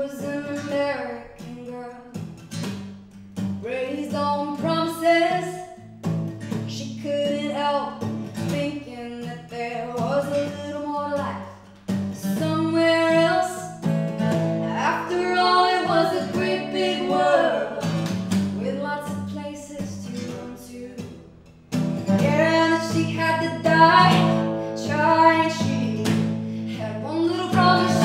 was an American girl, raised on promises. She couldn't help thinking that there was a little more life somewhere else. After all, it was a great big world with lots of places to run to. Yeah, that she had to die trying. She had one little promise.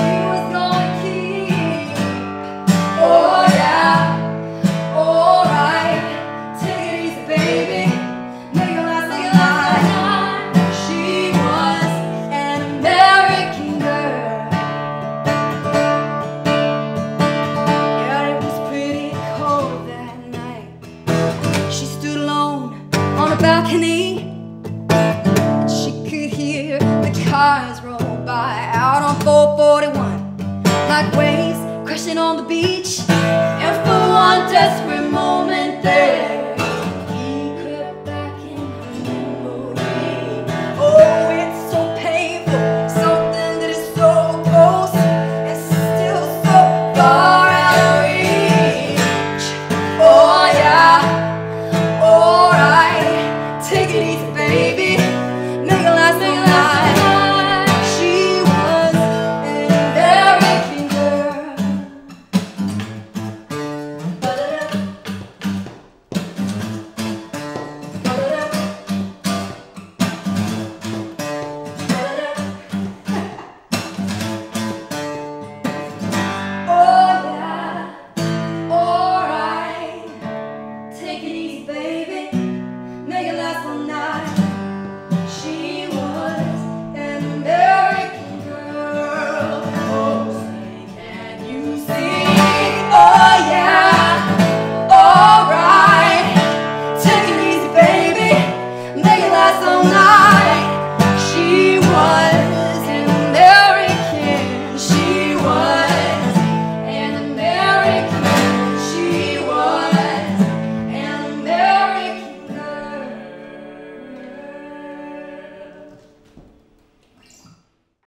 Balcony, and she could hear the cars roll by out on 441, like waves crashing on the beach. And for one desperate moment there,